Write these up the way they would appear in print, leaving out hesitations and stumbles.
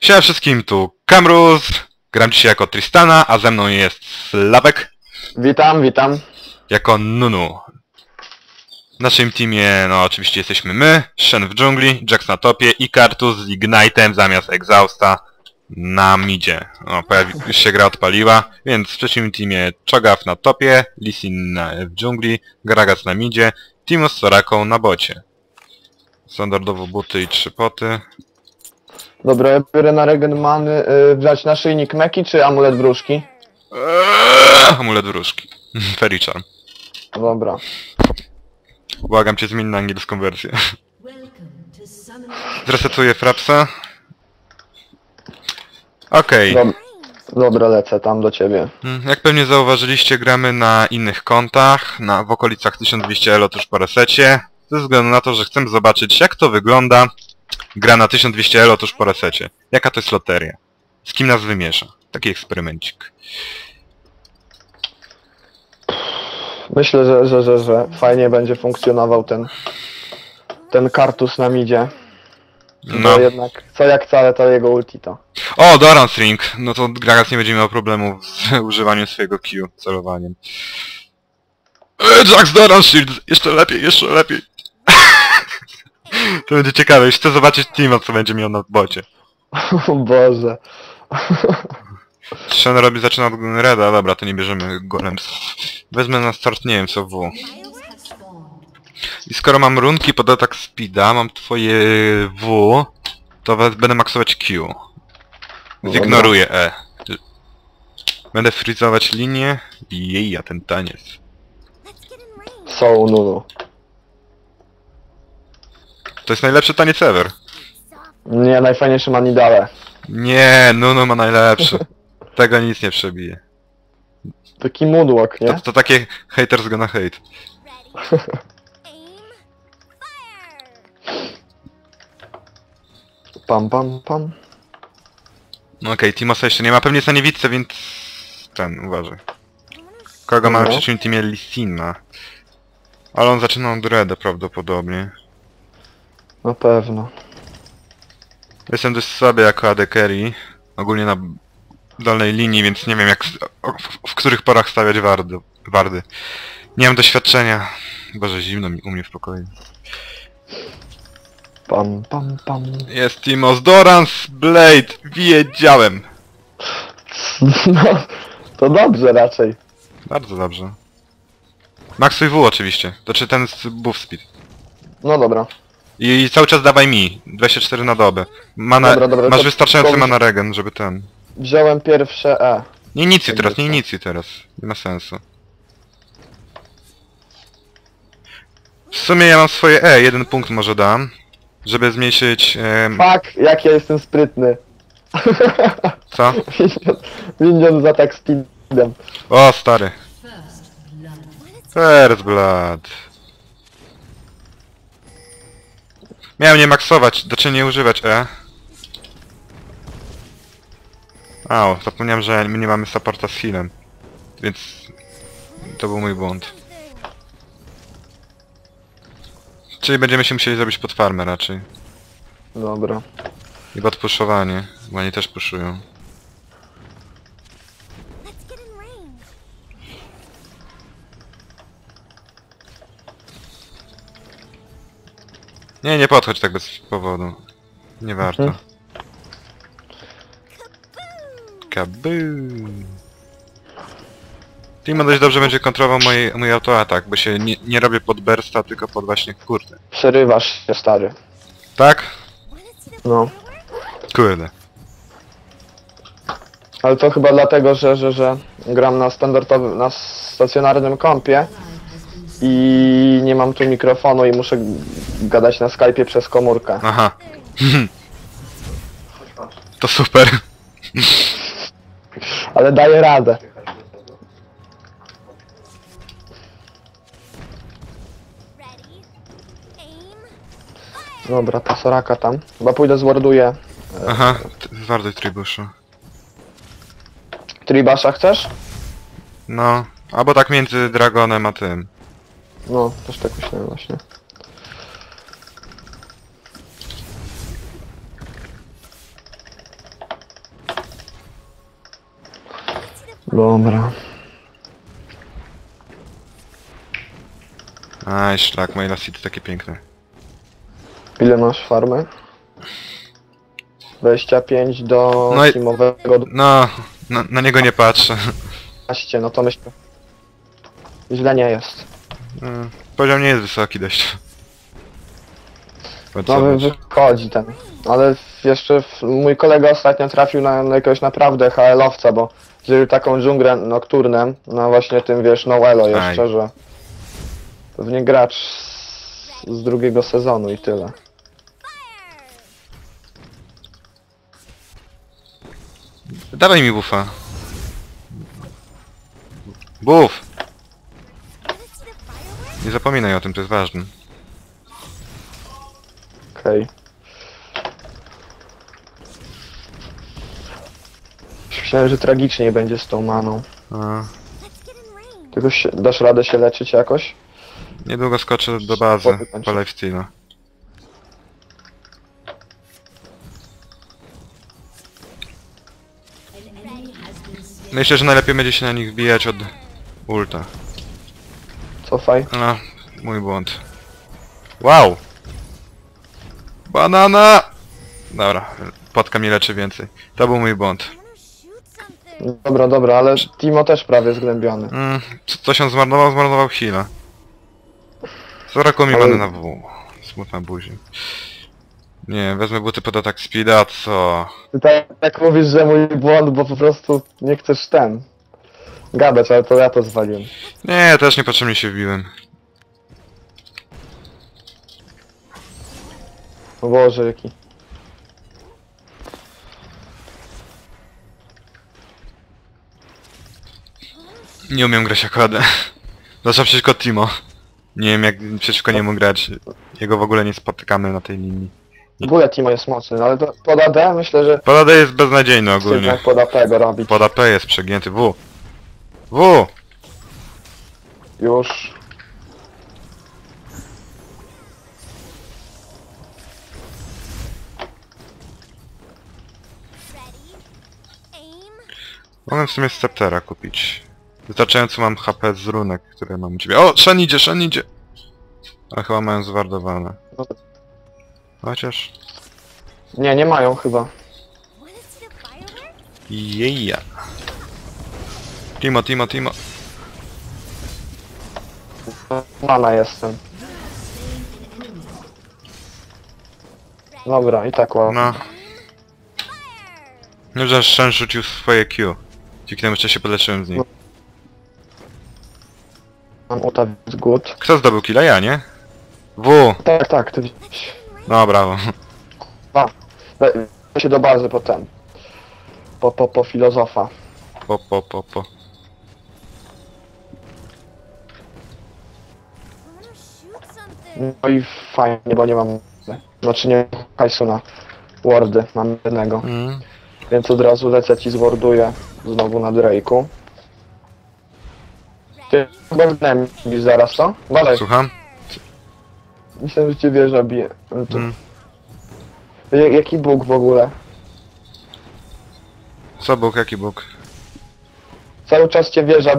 Siema wszystkim, tu Kamruz, gram dzisiaj jako Tristana, a ze mną jest Slavek. Witam, witam. Jako Nunu. W naszym teamie, no oczywiście jesteśmy my, Shen w dżungli, Jax na topie i Karthus z Ignite'em zamiast Exhausta na midzie. No, już się gra odpaliła, więc w trzecim teamie Czogaf na topie, Lissin w dżungli, Gragas na midzie, Timo z Soraką na bocie. Standardowo buty i 3 poty. Dobra, ja biorę na regen many, wziąć naszyjnik meki czy amulet wróżki? Amulet wróżki. Fairy charm. Dobra. Błagam cię, zmień na angielską wersję. Zresetuję frapsa. Okej. Okay. Dobra, lecę tam do ciebie. Jak pewnie zauważyliście, gramy na innych kontach, w okolicach 1200 elo tuż po resecie. Ze względu na to, że chcemy zobaczyć, jak to wygląda gra na 1200 elo tuż po resecie. Jaka to jest loteria? Z kim nas wymiesza? Taki eksperymencik. Myślę, że fajnie będzie funkcjonował ten Karthus na midzie. No. To jednak, co jak wcale, to jego ulti to. O, Doran's Ring! No to Gragas nie będzie miał problemu z używaniem swojego Q, celowaniem. Jax Doran's Shield! Jeszcze lepiej, jeszcze lepiej! To będzie ciekawe, już chcę zobaczyć Timo, co będzie miał na bocie. O Boże... Shen robi, zaczyna od Gun Reda, dobra, to nie bierzemy golem. Wezmę na start, nie wiem co w. I skoro mam runki pod atak speeda, mam twoje W, to będę maksować Q. Zignoruję E. Będę frizować linię. Jeja, ten taniec. So Nunu. To jest najlepszy taniec ever. Nie, najfajniejszy ma Nidale. Nie, Nunu ma najlepszy. Tego nic nie przebije. Taki moonwalk, nie? To takie haters gonna hate. Pam, pam, pam. No okej, Timosa jeszcze nie ma, pewnie jest na niewidce, więc... Ten, uważaj. Kogo mamy w trzecim teamie? Lissina. Ale on zaczyna od Reda prawdopodobnie. Na pewno. Jestem dość słaby jako AD Carry, ogólnie na dolnej linii, więc nie wiem jak w których porach stawiać wardy. Nie mam doświadczenia. Boże, zimno mi u mnie w pokoju. Pam, pam, pam. Jest Timo z Doran's Blade! Wiedziałem! No, to dobrze raczej. Bardzo dobrze. Maxuj W oczywiście, znaczy ten z buff speed. No dobra. I cały czas dawaj mi, 24 na dobę. Dobra, dobra, masz wystarczający mana regen, żeby ten... Wziąłem pierwsze E. Nie inicjuj teraz, nie inicjuj teraz. Nie ma sensu. W sumie ja mam swoje E, 1 punkt może dam. Żeby zmniejszyć... Fuck, jak ja jestem sprytny. Co? Minion z atak speedem. O, stary. First blood. Miałem nie maksować, do czego nie używać E. Au, zapomniałem, że my nie mamy supporta z healem. Więc... To był mój błąd. Czyli będziemy się musieli zrobić pod farmę raczej. Dobra. I pod pushowanie, bo oni też puszują. Nie, nie podchodź tak bez powodu. Nie warto. Kaboom! Timo dość dobrze będzie kontrolował mój autoatak, bo się nie robię pod bursta, tylko pod właśnie kurde. Przerywasz się, stary. Tak? No. Kurde. Ale to chyba dlatego, że gram na standardowym, na stacjonarnym kompie i nie mam tu mikrofonu i muszę gadać na Skype'ie przez komórkę. Aha. To super. Ale daję radę. Dobra, ta Soraka tam. Chyba pójdę zwarduję. Aha, zwarduj Tribusza. Tribasza chcesz? No, albo tak między Dragonem a tym. No, też tak myślałem właśnie. Dobra. Aj, szlak, moje lasy to takie piękne. Ile masz farmę? 25 do no i... teamowego... No, na niego nie patrzę. No to myślę. Źle nie jest. Poziom nie jest wysoki dość. No wychodzi ten. Ale jeszcze mój kolega ostatnio trafił na jakiegoś naprawdę HL-owca, bo zrobił taką dżunglę Nocturnem, no właśnie tym wiesz, Noelo jeszcze, aj, że... Pewnie gracz z drugiego sezonu i tyle. Dawaj mi buffa. Buff! Nie zapominaj o tym, to jest ważne. Okej. Okay. Myślałem, że tragicznie będzie z tą maną. Tylko dasz radę się leczyć jakoś? Niedługo skoczę do bazy po life stealu. Myślę, że najlepiej będzie się na nich wbijać od ulta. Cofaj. No, mój błąd. Wow! Banana! Dobra, potka mi leczy więcej. To był mój błąd. Dobra, dobra, ale Timo też prawie zgłębiony. Coś on zmarnował heal'a. Soraka mi ale... na W. Smutna buzi. Nie, wezmę buty pod atak speeda, co? Ty tak mówisz, że mój błąd, bo po prostu nie chcesz ten... gadać, ale to ja to zwaliłem. Nie, też niepotrzebnie się wbiłem. O Boże, jaki... Nie umiem grać AD. Zwłaszcza przeciwko Timo. Nie wiem, jak przeciwko niemu grać. Jego w ogóle nie spotykamy na tej linii. W ogóle Timo jest mocny, no ale to pod AD myślę, że... Pod AD jest beznadziejny ogólnie. Jak pod AP go robić. Pod AP jest przegięty. W! W! Już. Mogę w sumie sceptera kupić. Wystarczająco mam HP z runek, które mam u ciebie. O! Shen idzie, Shen idzie! Ale chyba mają zwardowane. Chociaż... Nie, nie mają chyba. Jeja. Timo. Mana jestem. Dobra, i tak ładnie. No. No, że Shen rzucił swoje Q. Dzięki temu jeszcze się podleczyłem z nim. Mam ulta, więc good. Kto zdobył killa? Ja, nie? W! Tak, tak, ty widzisz. No, brawo. Weź się do bazy potem. Po filozofa. Po. No i fajnie, bo nie mam... Znaczy nie mam hajsu na wardy, mam jednego. Więc od razu lecę ci zwarduję znowu na Drake'u. Ty chyba wnem zaraz, co? Badaj. Słucham? Myślę, że cię wieża bije. To... Jaki bóg w ogóle? Co bóg? Jaki bóg? Cały czas cię wieża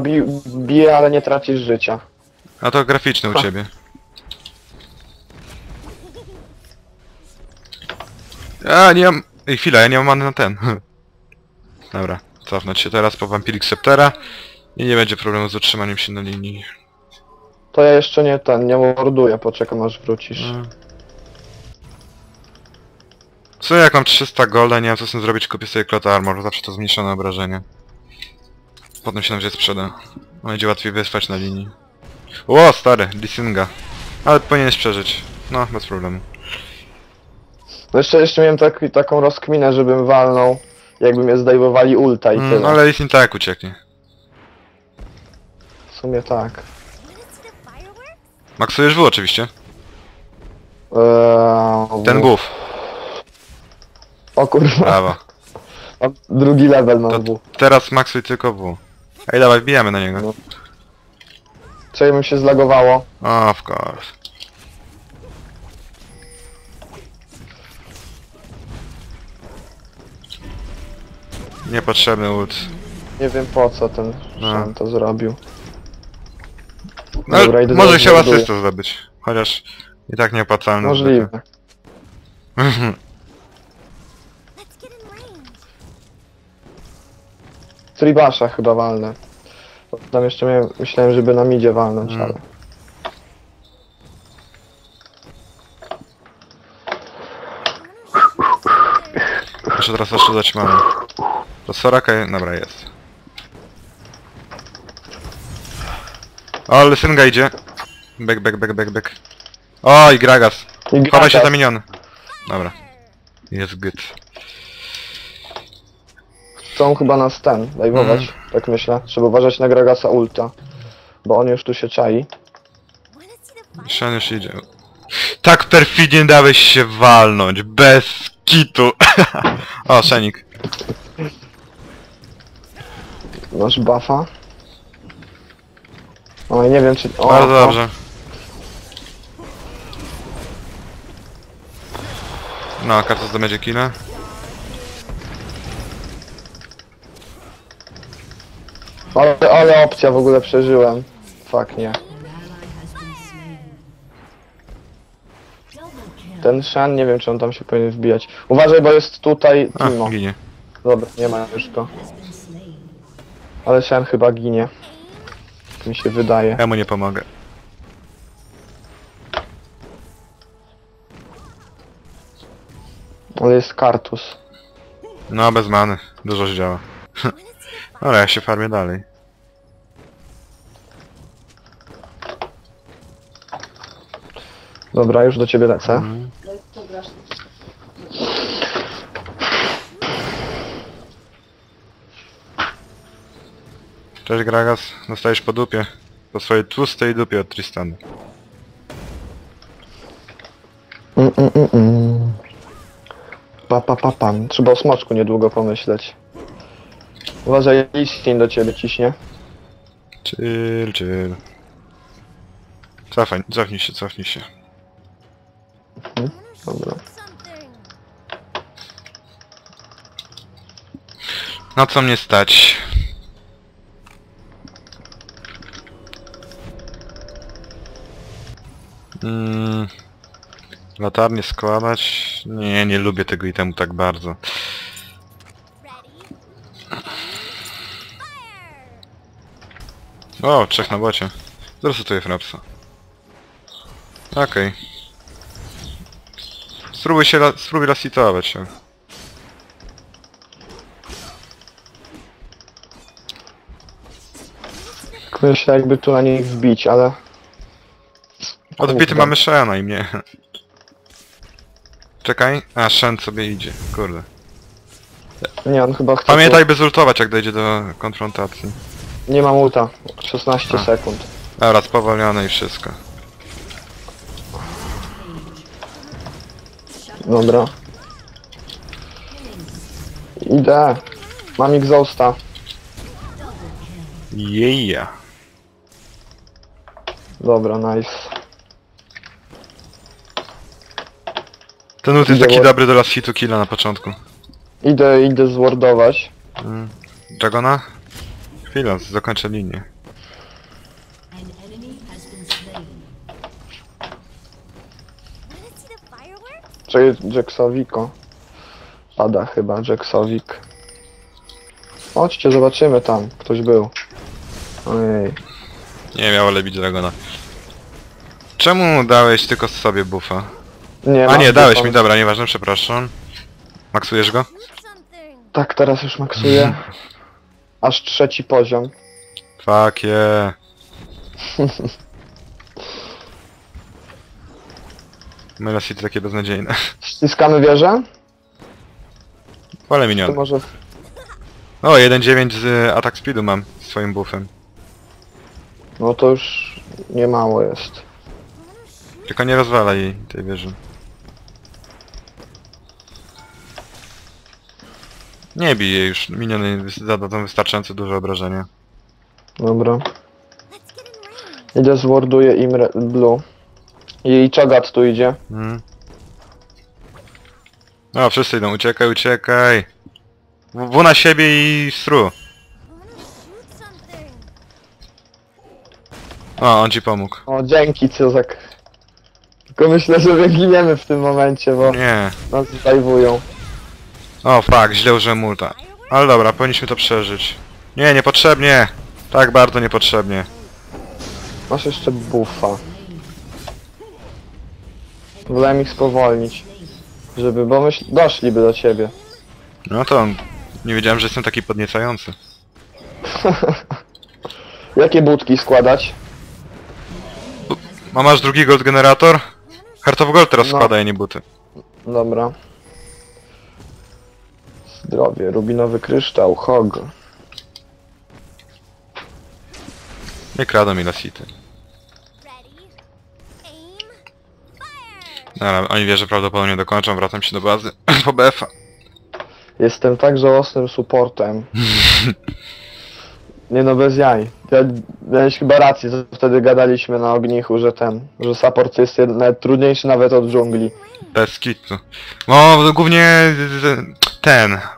bije, ale nie tracisz życia. A to graficzne u ciebie. A, nie mam... Ej, chwila, ja nie mam many na ten. Dobra, cofnąć się teraz po Vampiric Sceptera i nie będzie problemu z utrzymaniem się na linii. To ja jeszcze nie ten, nie morduję, poczekam aż wrócisz. Co, jak mam 300 golda, nie mam co z tym zrobić, kupię sobie Cloth Armor, zawsze to zmniejszone obrażenie. Potem się nam gdzieś sprzeda. Będzie łatwiej wyspać na linii. Ło, stary, Lissinga. Ale powinieneś przeżyć. No, bez problemu. No jeszcze miałem taką rozkminę, żebym walnął, jakby mnie zdejmowali ulta i tyle. No ale Lissin tak ucieknie. W sumie tak. Maksujesz W oczywiście. Ten buff. O kurwa. Brawo. O, drugi level mam W. Teraz maksuj tylko W. Ej, dawaj, wbijamy na niego. No. Co bym się zlagowało? Of course. Niepotrzebny ult. Nie wiem po co ten Shen to zrobił. No, dobra, może się asystą zdobyć. Chociaż i tak nie opłacalne. Możliwe. Tribasza chyba walnę. Tam jeszcze miałem, myślałem, żeby na midzie walnąć, ale... Jeszcze teraz oszczędzać mamy. To Soraka... Dobra, jest. O, Lissynga idzie. Back. O, i Gragas. Chowaj się za miniony. Dobra. Jest good. Chcą chyba nas ten dajwować, tak myślę. Trzeba uważać na Gragasa ulta. Bo on już tu się czai. Shen już idzie. Tak perfidnie dałeś się walnąć. Bez kitu. O, Shenik. Masz buffa? O, nie wiem czy... O, bardzo dobrze. No, Karthus zdobędzie killa. Ale opcja, w ogóle przeżyłem. Fuck, nie. Ten Shen, nie wiem czy on tam się powinien wbijać. Uważaj, bo jest tutaj Timo. Ginie. Dobra, nie ma już go. Ale Shen chyba ginie. Mi się wydaje. Ja mu nie pomogę. Ale jest Karthus. No, bez many. Dużo się działa. Ale ja się farmię dalej. Dobra, już do ciebie lecę. Cześć Gragas, dostajesz po dupie. Po swojej tłustej dupie od Tristany. Trzeba o smoczku niedługo pomyśleć. Uważaj, Lissin do ciebie ciśnie. Chill. Cofnij się. Dobra. Na co mnie stać? Latarnie składać? Nie, nie lubię tego itemu tak bardzo. O, trzech na bocie. Zresetuję Frapsa. Okej. Spróbuj lasitować się. Myślę jakby tu na nich wbić, ale... Odbity mamy Shena i mnie. Czekaj. A, Shen sobie idzie. Kurde. Nie, on chyba chce... Pamiętaj, by zultować, jak dojdzie do konfrontacji. Nie mam ulta. 16 sekund. Dobra, spowolnione i wszystko. Dobra. Idę. Mam Exhausta. Jeja. Dobra, nice. Ten ult jest taki dobry do last hitu killa na początku. Idę zwardować. Dragona? Chwila, zakończę linię. Czekaj, Jaxowiko. Pada chyba, Jaxowik. Chodźcie, zobaczymy tam. Ktoś był. Ojej. Nie miało lebić Dragona. Czemu dałeś tylko sobie buffa? Nie, a nie, dałeś mi, dobra, nieważne, przepraszam. Maksujesz go? Tak, teraz już maksuję. Aż 3. poziom. Fuck yeah. Mela City takie beznadziejne. Ściskamy wieżę? Wolę miniony. Może... O, 1.9 z attack speedu mam, z swoim buffem. No to już niemało jest. Tylko nie rozwalaj jej, tej wieży. Nie bij jej już, miniony zadadzą wystarczająco dużo obrażenia. Dobra. Idę zwarduję im blue. Jej Czogaf tu idzie. No, wszyscy idą, uciekaj. W na siebie i stru. A, on ci pomógł. O, dzięki, Czozak. Tylko myślę, że wyginiemy w tym momencie, bo nie. Nas zdajwują. O, fuck, źle użyłem multa. Ale dobra, powinniśmy to przeżyć. Nie, niepotrzebnie! Tak bardzo niepotrzebnie. Masz jeszcze buffa. Wolałem ich spowolnić. Żeby, bo myśl... doszliby do ciebie. No to... nie wiedziałem, że jestem taki podniecający. Jakie budki składać? A masz drugi gold generator? Heart of Gold teraz no. Składaj, nie buty. Dobra. Zdrowie, rubinowy kryształ, hog. Nie kradą mi lasity. Dobra, oni wie, że prawdopodobnie dokończą, wracam się do bazy po BF-a. Jestem tak żałosnym supportem. Nie no, bez jaj. Ja miałeś chyba rację, co wtedy gadaliśmy na ognichu, że że support jest nawet trudniejszy nawet od dżungli. Bez kitu. No, głównie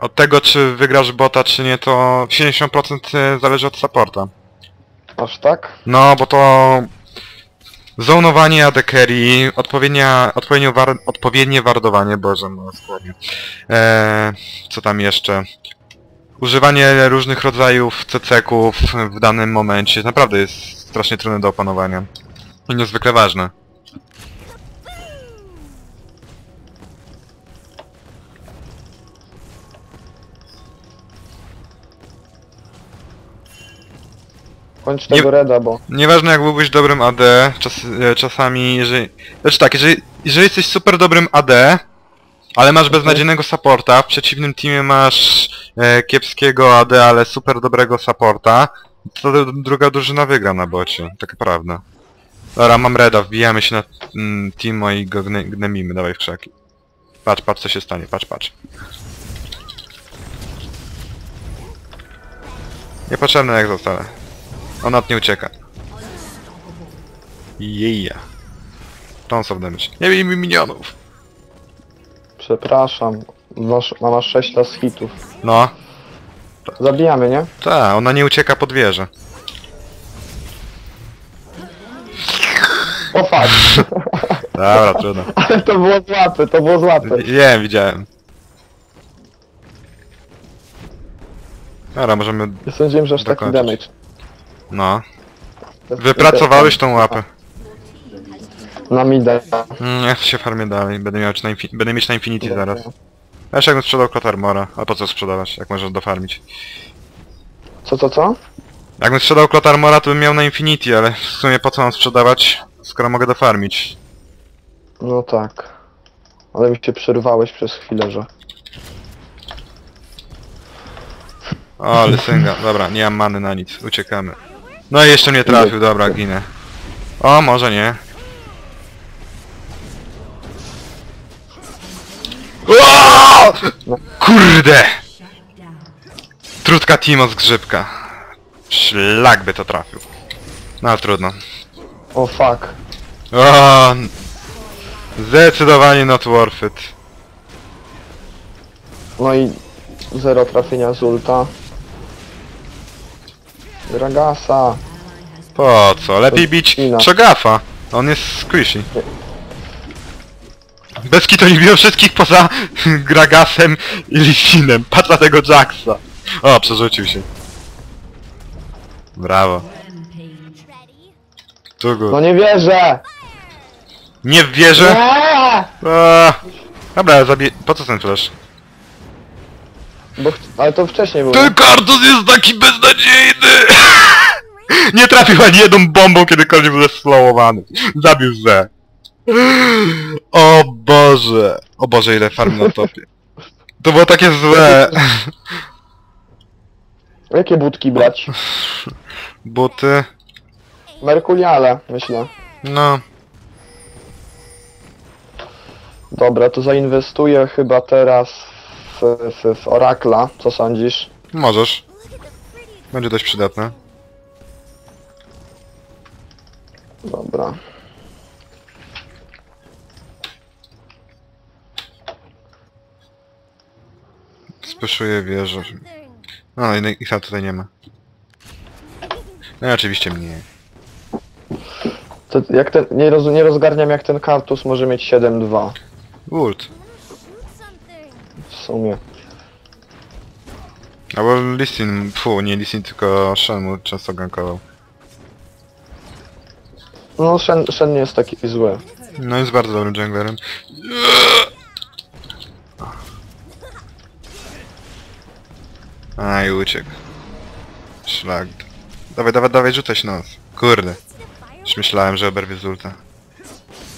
od tego, czy wygrasz bota, czy nie, to 70% zależy od supporta. Aż tak? No, bo to... zonowanie AD carry, odpowiednie wardowanie, boże, no składnie. Co tam jeszcze? Używanie różnych rodzajów CC-ków w danym momencie naprawdę jest strasznie trudne do opanowania. I niezwykle ważne. Kończ tego reda, bo... Nieważne jak byłbyś dobrym AD, czasami jeżeli... Znaczy tak, jeżeli jesteś super dobrym AD, ale masz beznadziejnego supporta, w przeciwnym teamie masz kiepskiego AD, ale super dobrego supporta, to druga drużyna wygra na bocie, tak prawda. Dobra, mam reda, wbijamy się na Timo i go gnemimy, dawaj w krzaki. Patrz, patrz co się stanie, patrz, patrz. Niepotrzebne jak zostale. On od nie ucieka. Jeja. Tons of damage. Nie bij mi minionów. Przepraszam. Masz 6 las hitów. No. Zabijamy, nie? Tak, ona nie ucieka pod wieżę. O fuck. Dobra, trudno. Ale to było z łapy, to było z łapy. Wiem, widziałem. Dobra, możemy... Ja sądziłem, że aż taki damage. No. Wypracowałeś tą łapę. Na midę. Ja się farmię dalej, będę mieć na Infinity zaraz. Wiesz, jakbym sprzedał Cloth Armora, a po co sprzedawać, jak możesz dofarmić? Co? Jakbym sprzedał Cloth Armora, to bym miał na Infinity, ale w sumie po co mam sprzedawać, skoro mogę dofarmić? No tak. Ale mi się przerwałeś przez chwilę, że... O, Lysynga, dobra, nie mam many na nic, uciekamy. No i jeszcze mnie trafił, dobra, ginę. O, może nie. Oooo! Kurde! Trutka Timo z grzybka. Szlak by to trafił. No, trudno. O, fuck. O, zdecydowanie not worth it. No i... zero trafienia z ulta. Gragasa. Po co? Lepiej bić Czogafa. On jest squishy. Bezki to nie biją wszystkich poza Gragasem i Lissinem. Patrz na tego Jaxa. O, przerzucił się. Brawo. No nie wierzę! Nie wierzę? Dobra, zabij... Po co ten flash? Bo ale to wcześniej było. Ten Karthus jest taki beznadziejny! Nie trafił ani jedną bombą, kiedykolwiek był slowowany. Zabił ze. O Boże. O Boże, ile farm na topie. To było takie złe. Jakie budki brać? Buty... Mercuriale, myślę. No. Dobra, to zainwestuję chyba teraz w Orakla, co sądzisz? Możesz. Będzie dość przydatne. Dobra. Spyszuję wieżę. No, ich tam tutaj nie ma. No i oczywiście mnie. To jak ten, nie rozgarniam, jak ten Karthus może mieć 7-2. Ult. W sumie. Albo Lissin, nie Lissin, tylko Shen często gankował. No Shen nie jest taki zły. No jest bardzo dobrym junglerem. Aj, uciekł. Szlag. Dawaj, dawaj, dawaj, rzucaj się na nas. Kurde. Już myślałem, że oberwie z ulta.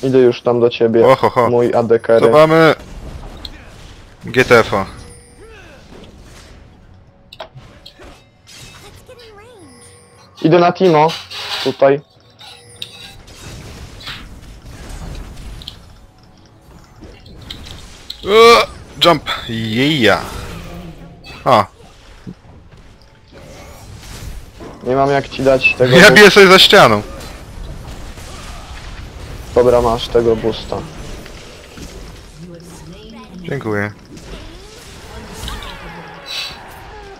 Idę już tam do ciebie, ohoho. Mój ADK. To mamy... GTF-o. Idę na Timo. Tutaj. Jump! Yeah. O! Nie mam jak ci dać tego... Ja biję sobie za ścianą! Dobra, masz tego boosta. Dziękuję.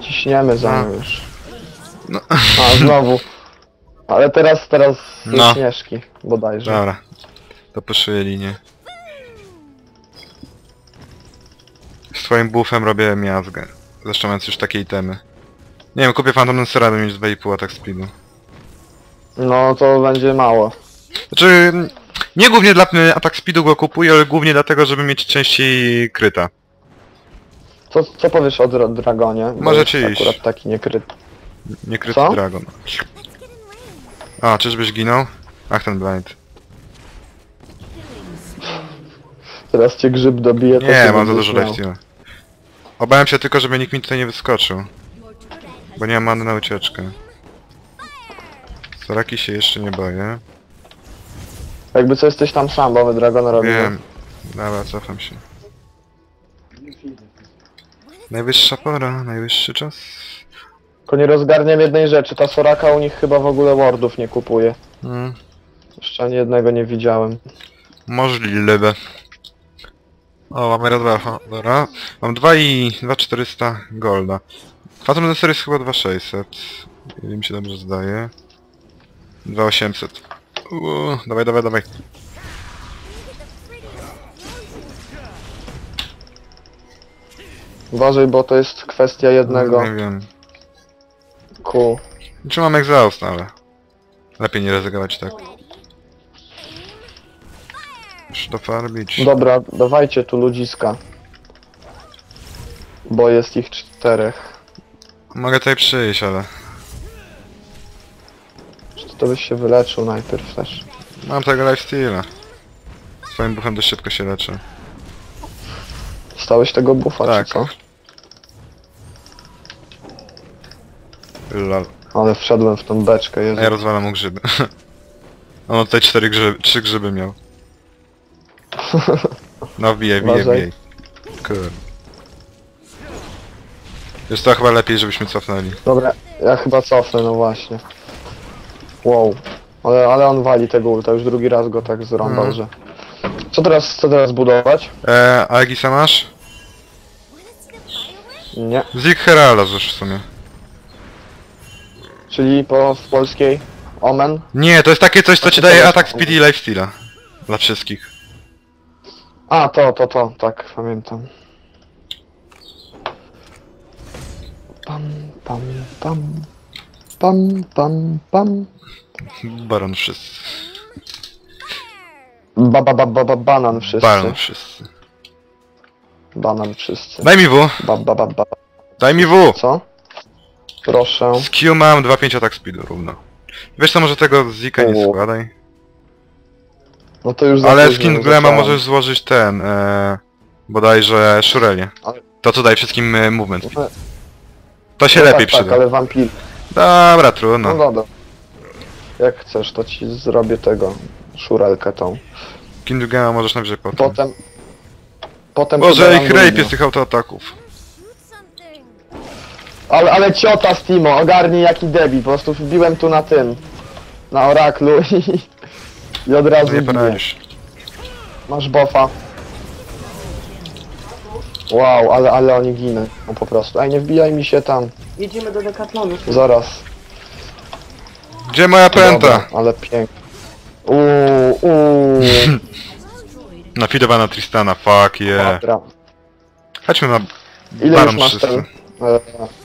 Ciśniemy za nią już. No. A, znowu. Ale teraz no. Śnieżki bodajże. Dobra. To poszuję linię. Z twoim buffem robię miazgę. Zresztą mając już takie itemy. Nie wiem, kupię Phantom Dancera, by mieć 2,5 atak speedu. No to będzie mało. Znaczy... Nie głównie dla atak speedu go kupuję, ale głównie dlatego, żeby mieć częściej kryta. Co powiesz o Dragonie? Możecie iść. Akurat taki niekryty. Niekryty Dragon. A, czyżbyś ginął? Ach, ten blind. Teraz cię grzyb dobije. Nie, mam za dużo life steal. Obawiam się tylko, żeby nikt mi tutaj nie wyskoczył. Bo nie mam many na ucieczkę. Soraki się jeszcze nie boję. Jakby co, jesteś tam sam, bo my Dragon robimy. Wiem. Dobra, cofam się. Najwyższa pora, najwyższy czas. Tylko nie rozgarniam jednej rzeczy, ta Soraka u nich chyba w ogóle wardów nie kupuje. Jeszcze ani jednego nie widziałem. Możliwe. O, mamy rozwaha, dobra. Mam 2,400 golda. Phantom Dancer jest chyba 2,600. Jeżeli mi się dobrze zdaje. 2,800. Dawaj, dawaj, dawaj. Uważaj, bo to jest kwestia jednego. Nie wiem. Ku. Czy mam Exhaust, ale... Lepiej nie rezygnować tak. Muszę to farbić. Dobra, dawajcie tu ludziska. Bo jest ich 4. Mogę tutaj przyjść, ale... To byś się wyleczył najpierw też. Mam tego life steala. Swoim buffem dość szybko się leczy. Stałeś tego buffa, tak. Czy co? Lol. Ale wszedłem w tą beczkę, Jezu. A ja rozwalam mu grzyby. On tutaj 3 grzyby miał. No wbijaj. Kurde. Jest to chyba lepiej, żebyśmy cofnęli. Dobra, ja chyba cofnę, no właśnie. Wow, ale on wali tego ulta, już drugi raz go tak zrąbał, że... Co teraz budować? A Egisa masz? Nie. Zik Herala już w sumie. Czyli w polskiej Omen? Nie, to jest takie coś, co ci daje atak speed i life steala. Dla wszystkich. A, to, tak, pamiętam. Pam. Baron wszyscy. Banan wszyscy. Banan wszyscy. Daj mi W! Daj mi W! Co? Proszę. Z Q mam 2,5 atak speedu równo. Wiesz co, może tego Zika nie składaj. No to już ale z King Glema możesz złożyć ten, bodajże Shurelie. To co daje wszystkim movement speed. To się no lepiej tak, przyda. Tak, ale wampir. Dobra, trudno. No dobra. Jak chcesz, to ci zrobię tego, szurelkę tą. Kindugena możesz najwyżej potem. Potem... Boże, ich rape jest tych autoataków. Ale ciota z Timo, ogarnij jaki debil, po prostu wbiłem tu na tym. Na oraklu i od razu nie poradzisz. Masz boffa. Wow, ale oni giną, no po prostu. Ej, nie wbijaj mi się tam. Jedziemy do Decathlonu. Zaraz. Gdzie moja pęta? Dobra, ale pięknie. Nafidowana Tristana, fuck je. Yeah. Chodźmy na Ile już masz wszyscy.